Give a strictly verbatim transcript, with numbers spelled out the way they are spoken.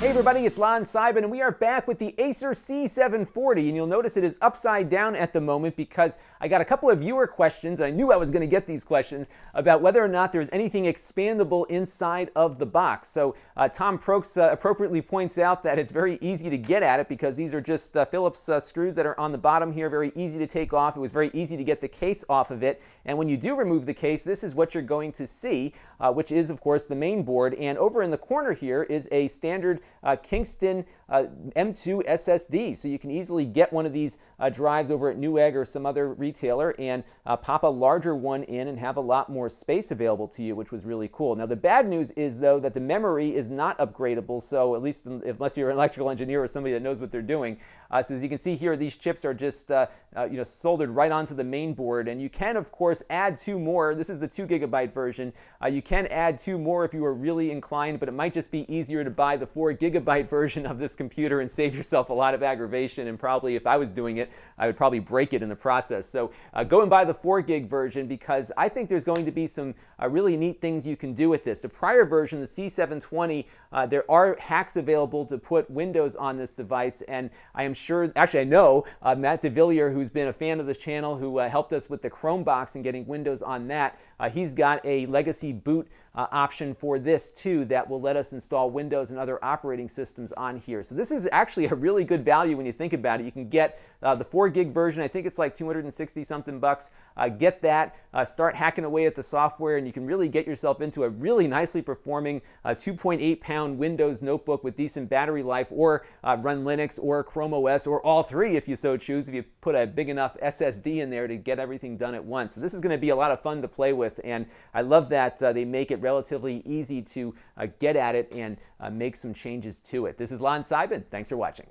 Hey everybody, it's Lon Seidman, and we are back with the Acer C seven forty, and you'll notice it is upside down at the moment because I got a couple of viewer questions, and I knew I was going to get these questions, about whether or not there's anything expandable inside of the box. So uh, Tom Proksa appropriately points out that it's very easy to get at it because these are just uh, Phillips uh, screws that are on the bottom here, very easy to take off. It was very easy to get the case off of it, and when you do remove the case, this is what you're going to see, uh, which is of course the main board, and over in the corner here is a standard Uh, Kingston uh, M two S S D, so you can easily get one of these uh, drives over at Newegg or some other retailer and uh, pop a larger one in and have a lot more space available to you, which was really cool. Now the bad news is though that the memory is not upgradable, so at least unless you're an electrical engineer or somebody that knows what they're doing. Uh, so as you can see here, these chips are just uh, uh, you know, soldered right onto the main board, and you can of course add two more. This is the two gigabyte version. Uh, you can add two more if you are really inclined, but it might just be easier to buy the four gigabyte gigabyte version of this computer and save yourself a lot of aggravation, and probably if I was doing it I would probably break it in the process. So uh, go and buy the four gig version, because I think there's going to be some uh, really neat things you can do with this. The prior version, the C seven twenty, uh, there are hacks available to put Windows on this device, and I am sure, actually I know, uh, Matt DeVillier, who's been a fan of this channel, who uh, helped us with the Chromebox and getting Windows on that, uh, he's got a legacy boot uh, option for this too that will let us install Windows and other operating systems on here. So this is actually a really good value when you think about it. You can get uh, the four gig version, I think it's like two hundred sixty something bucks. Uh, get that, uh, start hacking away at the software, and you can really get yourself into a really nicely performing uh, two point eight pound Windows notebook with decent battery life, or uh, run Linux or Chrome O S, or all three if you so choose, if you put a big enough S S D in there to get everything done at once. So this is going to be a lot of fun to play with, and I love that uh, they make it relatively easy to uh, get at it and uh, make some changes to it. This is Lon Seidman. Thanks for watching.